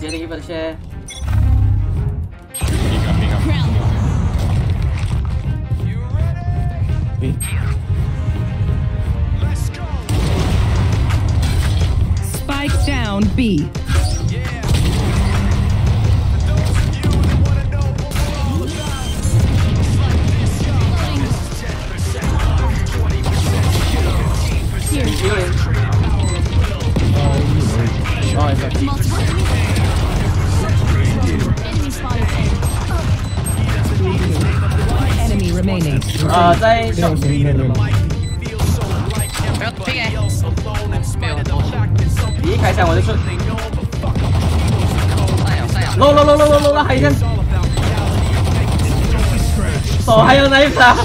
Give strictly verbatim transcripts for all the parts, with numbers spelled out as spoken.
Jerry Bershare. You ready? Let's go. Spike down B. Enemy remaining. Uh, they don't need it. No, no, no, no, no, no, Haisen. So, I don't know if that.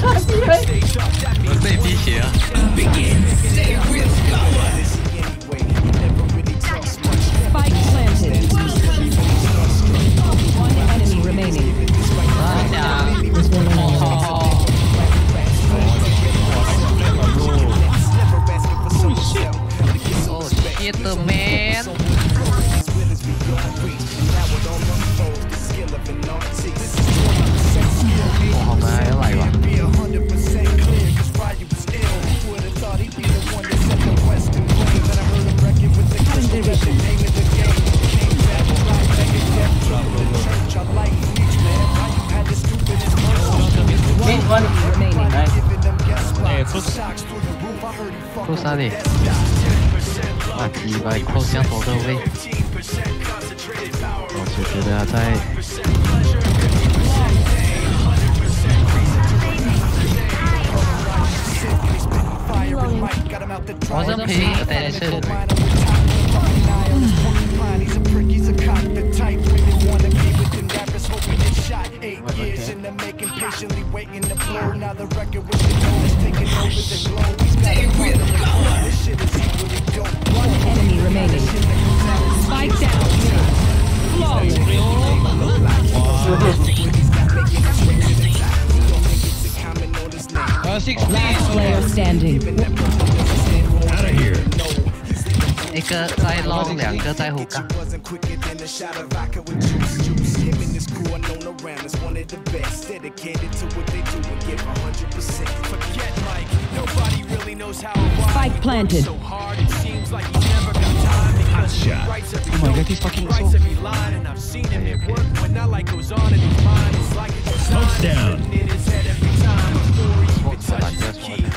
Get the man. Oh man, I like that.啊，几百块相同的位，我就觉得在。我是平，但是。One enemy remaining. Spike down. Flow. Last player standing. Out of here. 一个在long，两个在hook。Spike planted. Like you never got time because yeah. Writes every oh my God, he's fucking writes so. Every line and I've seen him at work when that light goes on in his mind. It's like it's down in his head every time.